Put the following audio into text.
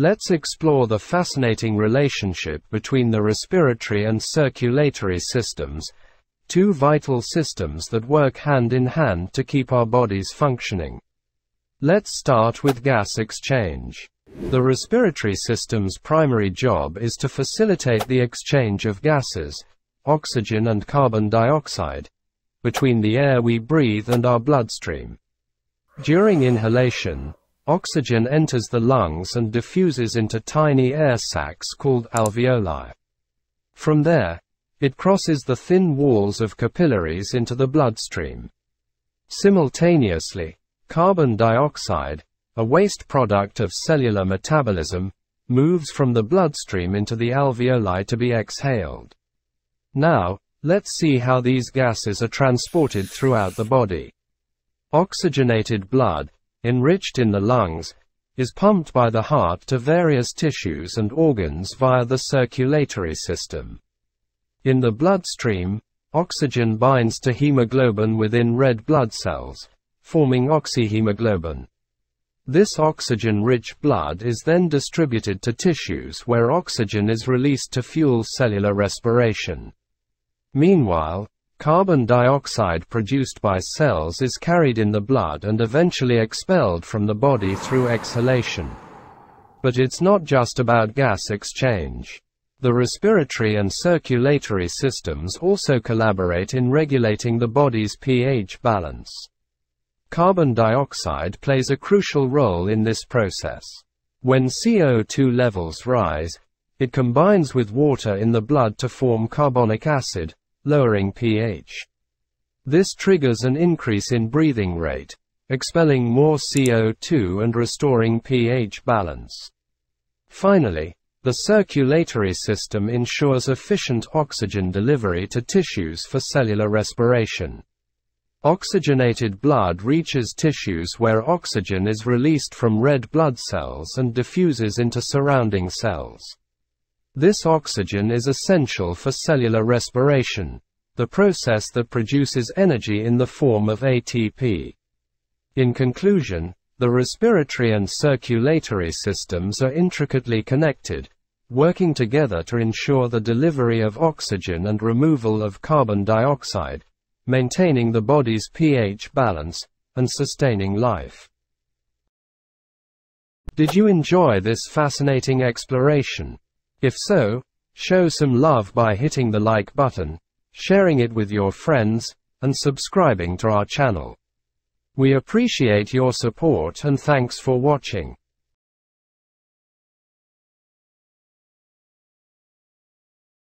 Let's explore the fascinating relationship between the respiratory and circulatory systems, two vital systems that work hand in hand to keep our bodies functioning. Let's start with gas exchange. The respiratory system's primary job is to facilitate the exchange of gases, oxygen and carbon dioxide, between the air we breathe and our bloodstream. During inhalation, oxygen enters the lungs and diffuses into tiny air sacs called alveoli. From there, it crosses the thin walls of capillaries into the bloodstream. Simultaneously, carbon dioxide, a waste product of cellular metabolism, moves from the bloodstream into the alveoli to be exhaled. Now, let's see how these gases are transported throughout the body. Oxygenated blood, enriched in the lungs, is pumped by the heart to various tissues and organs via the circulatory system. In the bloodstream, oxygen binds to hemoglobin within red blood cells, forming oxyhemoglobin. This oxygen-rich blood is then distributed to tissues where oxygen is released to fuel cellular respiration. Meanwhile, carbon dioxide produced by cells is carried in the blood and eventually expelled from the body through exhalation. But it's not just about gas exchange. The respiratory and circulatory systems also collaborate in regulating the body's pH balance. Carbon dioxide plays a crucial role in this process. When CO2 levels rise, it combines with water in the blood to form carbonic acid, lowering pH. This triggers an increase in breathing rate, expelling more CO2 and restoring pH balance. Finally, the circulatory system ensures efficient oxygen delivery to tissues for cellular respiration. Oxygenated blood reaches tissues where oxygen is released from red blood cells and diffuses into surrounding cells. This oxygen is essential for cellular respiration, the process that produces energy in the form of ATP. In conclusion, the respiratory and circulatory systems are intricately connected, working together to ensure the delivery of oxygen and removal of carbon dioxide, maintaining the body's pH balance, and sustaining life. Did you enjoy this fascinating exploration? If so, show some love by hitting the like button, sharing it with your friends, and subscribing to our channel. We appreciate your support and thanks for watching.